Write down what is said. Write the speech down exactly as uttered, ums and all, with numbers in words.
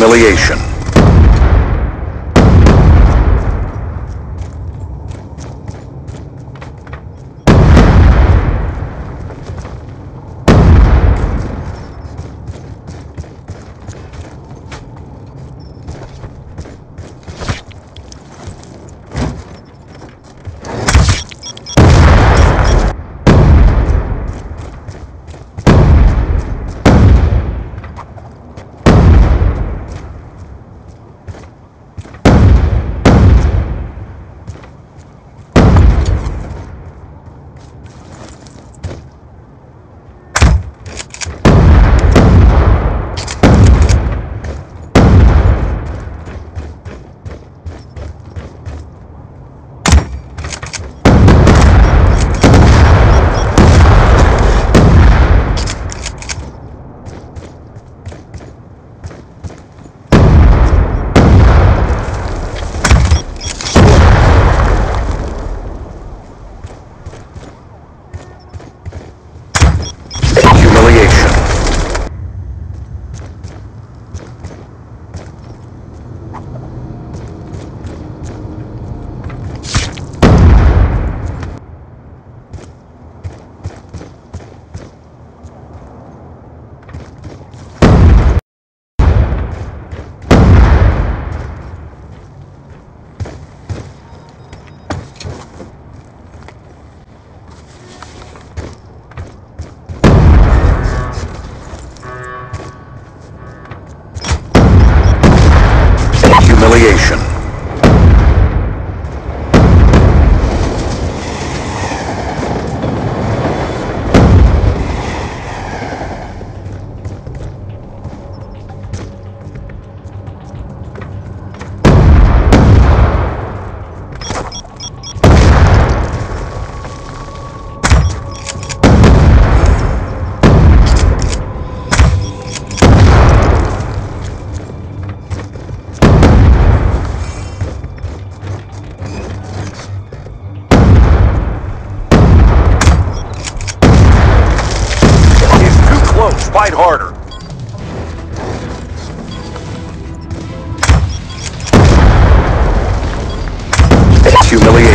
humiliation. Fight harder. Humiliation.